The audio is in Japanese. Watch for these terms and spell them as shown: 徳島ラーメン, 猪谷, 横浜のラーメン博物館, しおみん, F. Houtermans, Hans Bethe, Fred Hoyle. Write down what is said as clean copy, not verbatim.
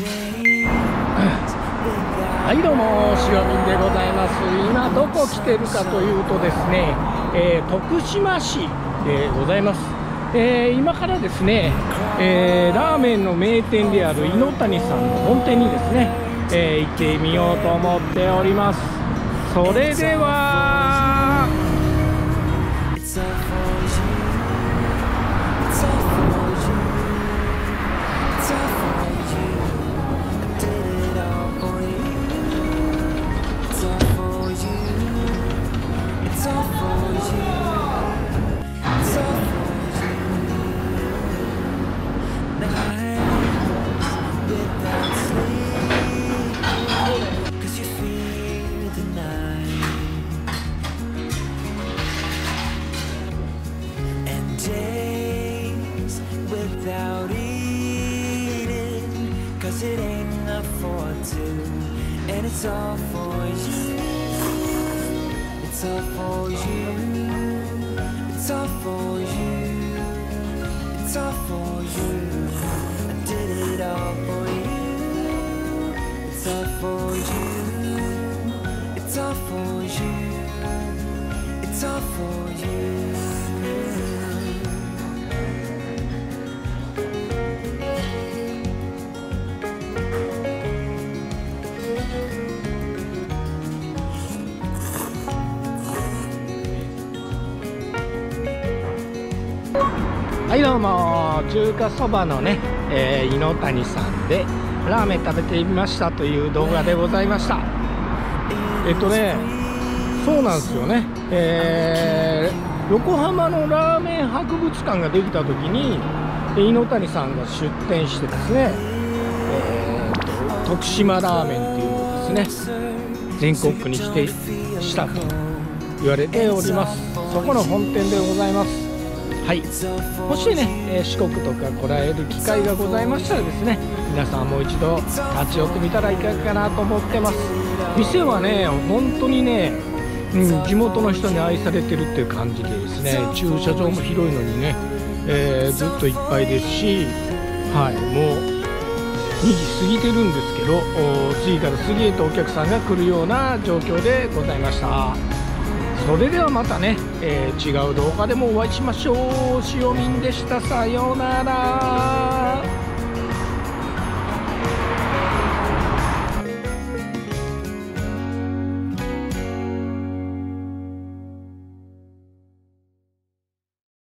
はいどうも、しおみんでございます。今どこ来てるかというとですね、徳島市でございます。今からですね、ラーメンの名店である猪谷さんの本店にですね、行ってみようと思っております。それでははいどうも、中華そばのね、猪谷さんでラーメン食べてみましたという動画でございました。そうなんですよね、横浜のラーメン博物館ができた時に猪谷さんが出店してですね、徳島ラーメンっていうのをですね全国区にしたと言われております。そこの本店でございます。はい、もしね、四国とか来られる機会がございましたらですね、皆さんもう一度立ち寄ってみたらいかがかなと思ってます。店はね本当にね、地元の人に愛されてるっていう感じでですね、駐車場も広いのにね、ずっといっぱいですし、はい、もう2時過ぎてるんですけど、次から次へとお客さんが来るような状況でございました。それではまたね、違う動画でもお会いしましょう。しおみんでした。さようなら。